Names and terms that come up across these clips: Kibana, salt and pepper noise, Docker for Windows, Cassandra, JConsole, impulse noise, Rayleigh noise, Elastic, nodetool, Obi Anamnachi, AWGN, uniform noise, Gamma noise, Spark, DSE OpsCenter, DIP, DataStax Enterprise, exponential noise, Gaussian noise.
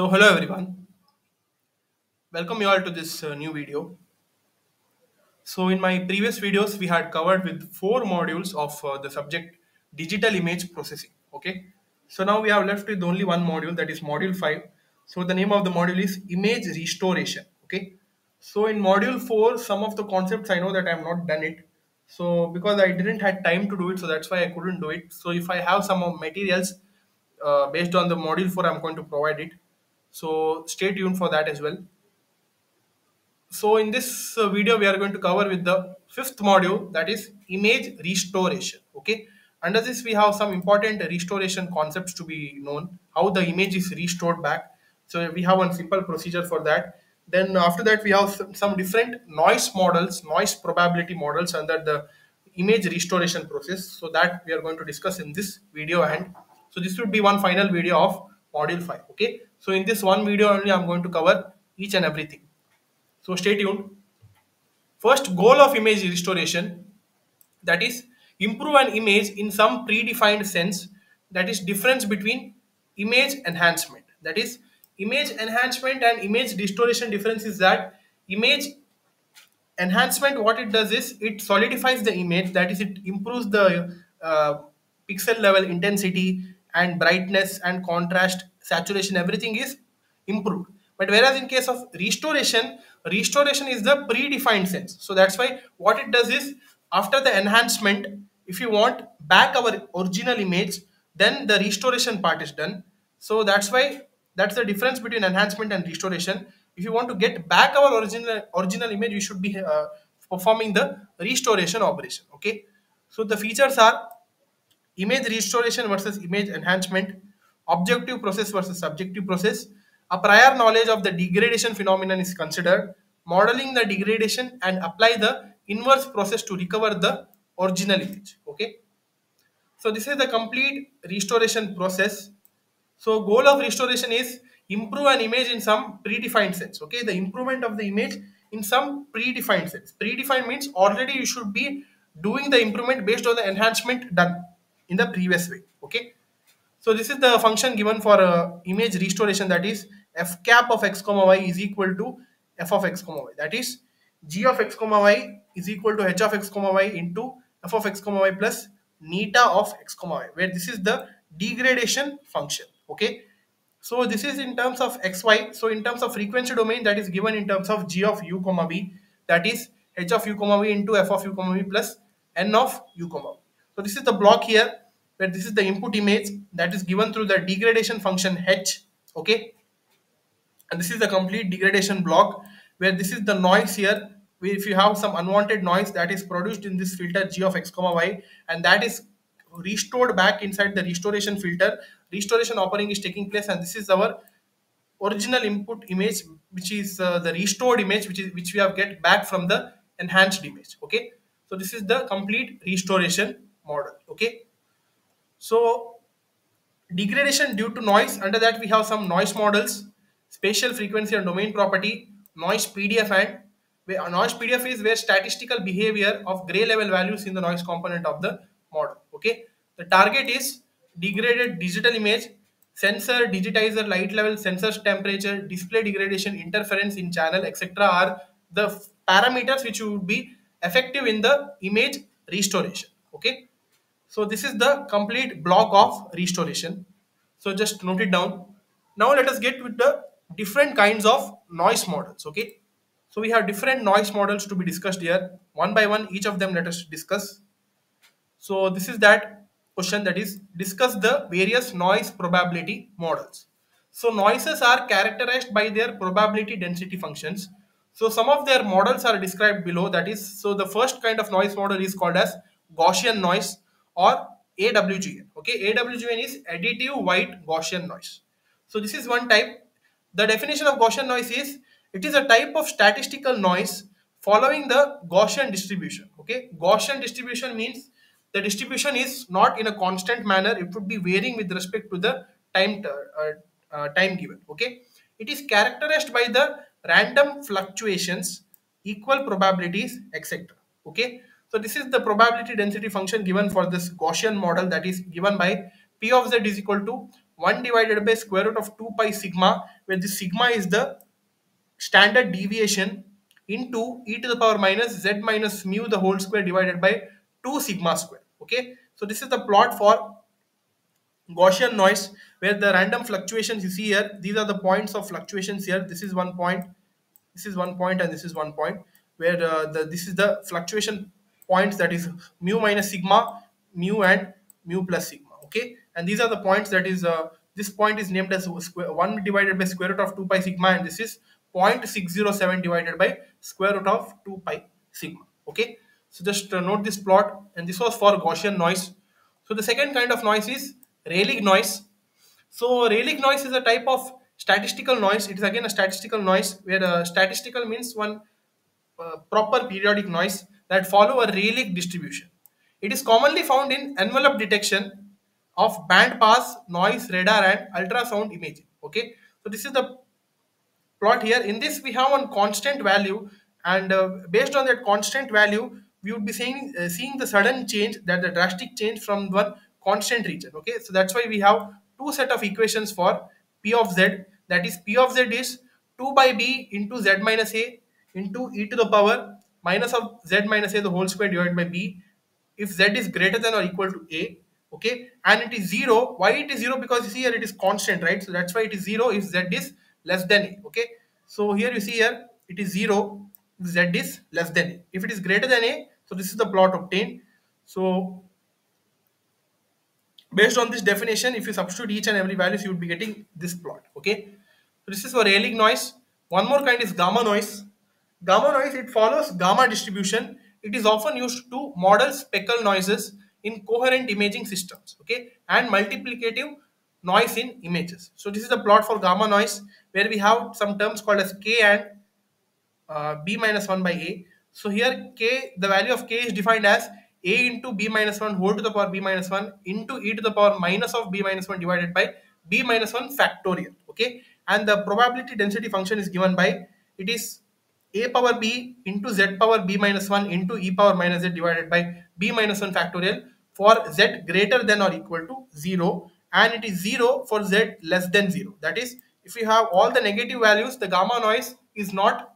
So hello everyone, welcome you all to this new video. So in my previous videos we had covered with 4 modules of the subject digital image processing. Okay, so now we are left with only one module, that is module 5. So the name of the module is image restoration. Okay, so in module 4 some of the concepts I know that I have not done it, so because I didn't have time to do it, so that's why I couldn't do it. So if I have some materials based on the module 4 I'm going to provide it, so stay tuned for that as well. So in this video we are going to cover with the 5th module, that is image restoration. Okay, under this we have some important restoration concepts to be known, how the image is restored back. So we have one simple procedure for that. Then after that we have some different noise models, noise probability models under the image restoration process, so that we are going to discuss in this video. And so this would be one final video of module 5. Okay, so in this one video only I'm going to cover each and everything, so stay tuned. First goal of image restoration, that is improve an image in some predefined sense, that is difference between image enhancement. That is image enhancement and image restoration difference is that image enhancement, what it does is it solidifies the image, that is it improves the pixel level intensity and brightness and contrast, saturation, everything is improved. But whereas in case of restoration, restoration is the predefined sense. So that's why what it does is after the enhancement, if you want back our original image, then the restoration part is done. So that's why that's the difference between enhancement and restoration. If you want to get back our original image, you should be performing the restoration operation. Okay. So the features are image restoration versus image enhancement, objective process versus subjective process, a prior knowledge of the degradation phenomenon is considered, modeling the degradation and apply the inverse process to recover the original image. Okay, so this is the complete restoration process. So goal of restoration is improve an image in some predefined sense. Okay, the improvement of the image in some predefined sense. Predefined means already you should be doing the improvement based on the enhancement done in the previous way. Okay, so this is the function given for image restoration, that is f cap of x comma y is equal to f of x comma y, that is g of x comma y is equal to h of x comma y into f of x comma y plus neta of x comma y, where this is the degradation function. Okay, so this is in terms of xy. So in terms of frequency domain, that is given in terms of g of u comma v, that is h of u comma v into f of u comma v plus n of u comma v. So this is the block here, where this is the input image that is given through the degradation function h. Okay, and this is the complete degradation block, where this is the noise here, where if you have some unwanted noise that is produced in this filter g of x comma y, and that is restored back inside the restoration filter. Restoration operating is taking place, and this is our original input image, which is the restored image, which we have get back from the enhanced image. Okay, so this is the complete restoration model. Okay, so degradation due to noise, under that we have some noise models, spatial frequency and domain property, noise PDF, and where noise PDF is where statistical behavior of gray level values in the noise component of the model. Okay, the target is degraded digital image, sensor, digitizer, light level, sensor temperature, display degradation, interference in channel, etc. are the parameters which would be effective in the image restoration. Okay, so this is the complete block of restoration, so just note it down. Now let us get with the different kinds of noise models. Okay, so we have different noise models to be discussed here, one by one each of them let us discuss. So this is that question, that is discuss the various noise probability models. So noises are characterized by their probability density functions. So some of their models are described below, that is, so the first kind of noise model is called as Gaussian noise or AWGN. Okay, AWGN is additive white Gaussian noise. So this is one type. The definition of Gaussian noise is it is a type of statistical noise following the Gaussian distribution. Okay, Gaussian distribution means the distribution is not in a constant manner, it would be varying with respect to the time given. Okay, it is characterized by the random fluctuations, equal probabilities, etc. Okay, so this is the probability density function given for this Gaussian model, that is given by p of z is equal to 1 divided by square root of 2 pi sigma, where the sigma is the standard deviation, into e to the power minus z minus mu the whole square divided by 2 sigma square. Okay, so this is the plot for Gaussian noise, where the random fluctuations you see here, these are the points of fluctuations here. This is 1 point, this is 1 point, and this is 1 point, where this is the fluctuation points, that is mu minus sigma, mu, and mu plus sigma. Okay, and these are the points, that is this point is named as 1 divided by square root of 2 pi sigma, and this is 0.607 divided by square root of 2 pi sigma. Okay, so just note this plot, and this was for Gaussian noise. So the second kind of noise is Rayleigh noise. So Rayleigh noise is a type of statistical noise. It is again a statistical noise, where statistical means one proper periodic noise that follow a Rayleigh distribution. It is commonly found in envelope detection of bandpass noise, radar, and ultrasound imaging. Okay, so this is the plot here. In this we have one constant value, and based on that constant value we would be seeing the sudden change, that the drastic change from one constant region. Okay, so that's why we have two set of equations for p of z, that is p of z is 2 by b into z minus a into e to the power minus of z minus a the whole square divided by b if z is greater than or equal to a. Okay, and it is 0. Why it is 0? Because you see here it is constant, right? So that's why it is 0 if z is less than a. Okay, so here you see here it is 0 if z is less than a. If it is greater than a, so this is the plot obtained. So based on this definition, if you substitute each and every value, you would be getting this plot. Okay, so this is for Rayleigh noise. One more kind is gamma noise. Gamma noise, it follows gamma distribution. It is often used to model speckle noises in coherent imaging systems, okay, and multiplicative noise in images. So this is the plot for gamma noise, where we have some terms called as k and b minus 1 by a. So here k, the value of k is defined as a into b minus 1 whole to the power b minus 1 into e to the power minus of b minus 1 divided by b minus 1 factorial. Okay, and the probability density function is given by, it is a power b into z power b minus 1 into e power minus z divided by b minus 1 factorial for z greater than or equal to 0, and it is 0 for z less than 0. That is, if you have all the negative values, the gamma noise is not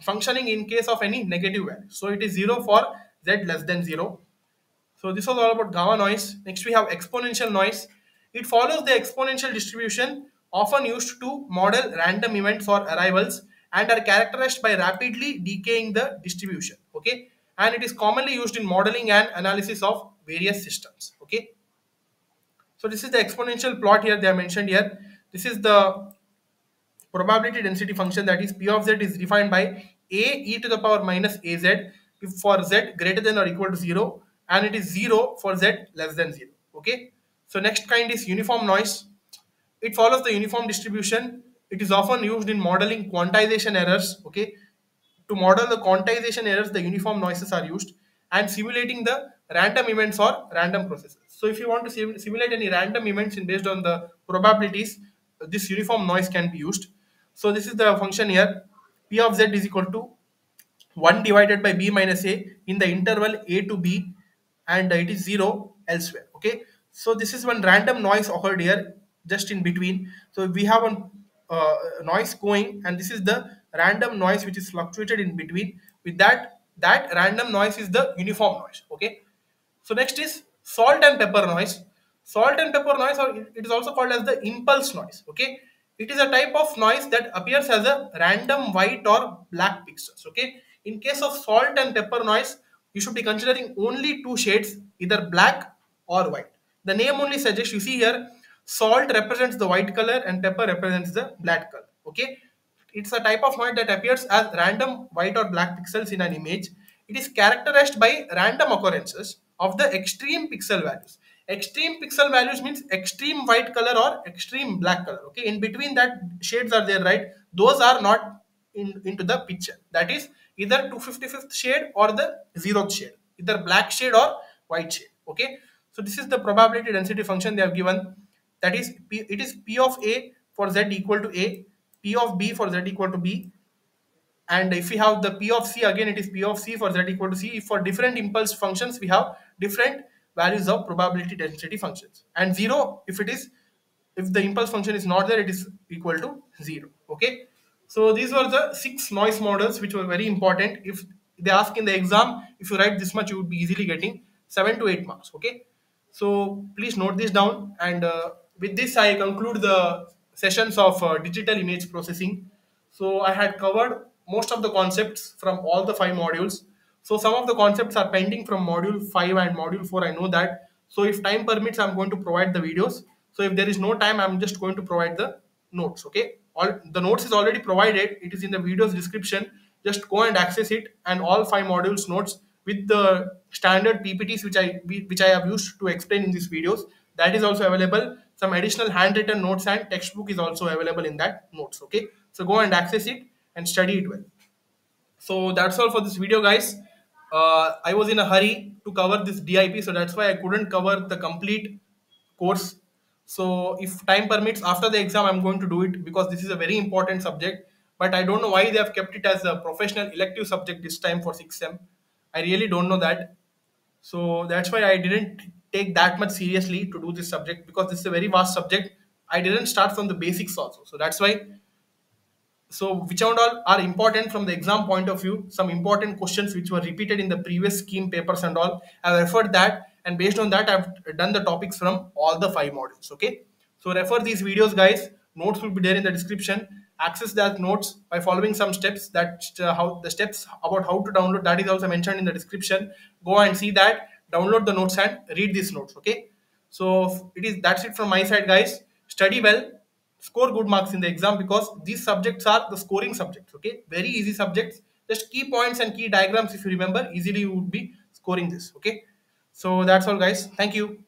functioning in case of any negative value. So it is 0 for z less than 0. So this was all about gamma noise. Next we have exponential noise. It follows the exponential distribution, often used to model random events or arrivals, and are characterized by rapidly decaying the distribution. Okay, and it is commonly used in modeling and analysis of various systems. Okay, so this is the exponential plot here. They are mentioned here. This is the probability density function, that is p of z is defined by a e to the power minus az if for z greater than or equal to 0, and it is 0 for z less than 0. Okay, so next kind is uniform noise. It follows the uniform distribution. It is often used in modeling quantization errors. Okay, to model the quantization errors, the uniform noises are used, and simulating the random events or random processes. So if you want to simulate any random events based on the probabilities, this uniform noise can be used. So this is the function here. P of z is equal to 1 divided by b minus a in the interval a to b, and it is 0 elsewhere. Okay, so this is one random noise occurred here just in between. So we have one noise going, and this is the random noise which is fluctuated in between. With that random noise is the uniform noise. Okay, so next is salt and pepper noise. Salt and pepper noise, or it is also called as the impulse noise. Okay, it is a type of noise that appears as a random white or black pixels. Okay, in case of salt and pepper noise, you should be considering only two shades, either black or white. The name only suggests. You see here, salt represents the white color and pepper represents the black color. Okay, it's a type of noise that appears as random white or black pixels in an image. It is characterized by random occurrences of the extreme pixel values. Extreme pixel values means extreme white color or extreme black color. Okay, in between that shades are there, right? Those are not into the picture. That is either 255th shade or the 0th shade, either black shade or white shade. Okay, so this is the probability density function they have given. That is, it is p of a for z equal to a, p of b for z equal to b, and if we have the p of c, again it is p of c for z equal to c. If for different impulse functions we have different values of probability density functions, and 0 if it is If the impulse function is not there, it is equal to 0. Okay. So these were the 6 noise models which were very important. If they ask in the exam, if you write this much, you would be easily getting 7 to 8 marks. Okay. So please note this down. And with this, I conclude the sessions of digital image processing. So I had covered most of the concepts from all the 5 modules. So some of the concepts are pending from module 5 and module 4. I know that. So if time permits, I'm going to provide the videos. So if there is no time, I'm just going to provide the notes. Okay. All the notes is already provided. It is in the video's description. Just go and access it, and all 5 modules notes with the standard PPTs which I have used to explain in these videos. That is also available. Some additional handwritten notes and textbook is also available in that notes. Okay. So go and access it and study it well. So that's all for this video, guys. I was in a hurry to cover this DIP, so that's why I couldn't cover the complete course. So if time permits, after the exam, I'm going to do it, because this is a very important subject. But I don't know why they have kept it as a professional elective subject this time for 6th sem. I really don't know that. So that's why I didn't take that much seriously to do this subject, because this is a very vast subject. I didn't start from the basics also. So that's why. So which and all are important from the exam point of view, some important questions which were repeated in the previous scheme papers and all. I've referred that, and based on that, I've done the topics from all the 5 modules. Okay. So refer these videos, guys. Notes will be there in the description. Access that notes by following some steps. That how the steps about how to download, that is also mentioned in the description. Go and see that. Download the notes and read these notes. Okay. So that's it from my side, guys. Study well. Score good marks in the exam, because these subjects are the scoring subjects. Okay, very easy subjects. Just key points and key diagrams, if you remember, easily you would be scoring this. Okay, so that's all, guys. Thank you.